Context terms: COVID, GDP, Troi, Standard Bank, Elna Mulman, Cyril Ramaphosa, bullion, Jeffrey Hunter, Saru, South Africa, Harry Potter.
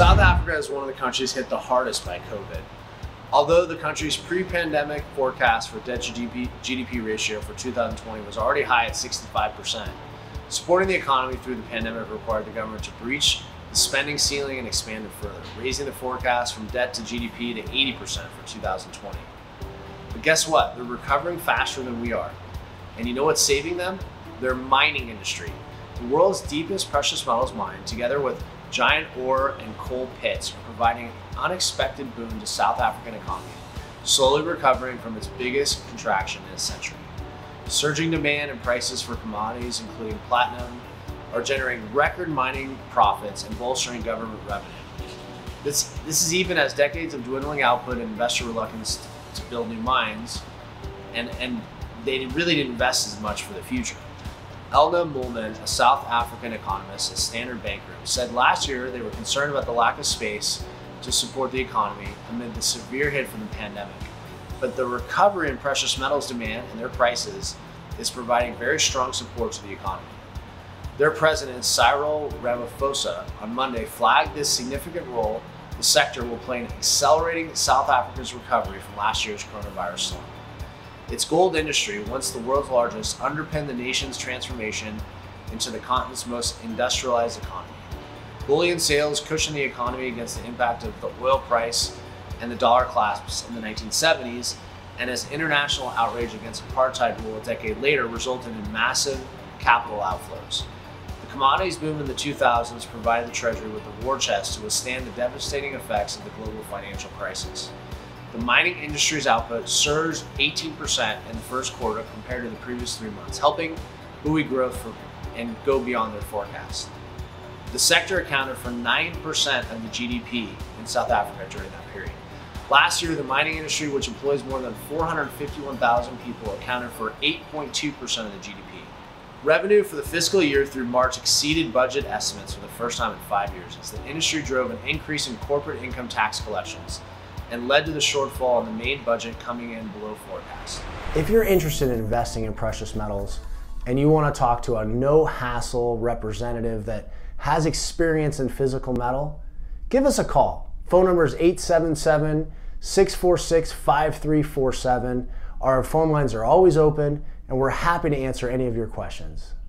South Africa is one of the countries hit the hardest by COVID. Although the country's pre-pandemic forecast for debt to GDP ratio for 2020 was already high at 65%, supporting the economy through the pandemic required the government to breach the spending ceiling and expand it further, raising the forecast from debt to GDP to 80% for 2020. But guess what? They're recovering faster than we are. And you know what's saving them? Their mining industry. The world's deepest precious metals mine, together with giant ore and coal pits, are providing an unexpected boon to South African economy, slowly recovering from its biggest contraction in a century. Surging demand and prices for commodities, including platinum, are generating record mining profits and bolstering government revenue. This is even as decades of dwindling output and investor reluctance to build new mines, and they really didn't invest as much for the future. Elna Mulman, a South African economist at Standard Bank, said last year they were concerned about the lack of space to support the economy amid the severe hit from the pandemic. But the recovery in precious metals demand and their prices is providing very strong support to the economy. Their president, Cyril Ramaphosa, on Monday flagged this significant role the sector will play in accelerating South Africa's recovery from last year's coronavirus slump. Its gold industry, once the world's largest, underpinned the nation's transformation into the continent's most industrialized economy. Bullion sales cushioned the economy against the impact of the oil price and the dollar collapse in the 1970s, and as international outrage against apartheid rule a decade later resulted in massive capital outflows. The commodities boom in the 2000s provided the Treasury with a war chest to withstand the devastating effects of the global financial crisis. The mining industry's output surged 18% in the first quarter compared to the previous 3 months, helping buoy growth and go beyond their forecast. The sector accounted for 9% of the GDP in South Africa during that period. Last year, the mining industry, which employs more than 451,000 people, accounted for 8.2% of the GDP. Revenue for the fiscal year through March exceeded budget estimates for the first time in 5 years, as the industry drove an increase in corporate income tax collections and led to the shortfall in the main budget coming in below forecast. If you're interested in investing in precious metals and you want to talk to a no-hassle representative that has experience in physical metal, give us a call. Phone number is 877-646-5347. Our phone lines are always open, and we're happy to answer any of your questions.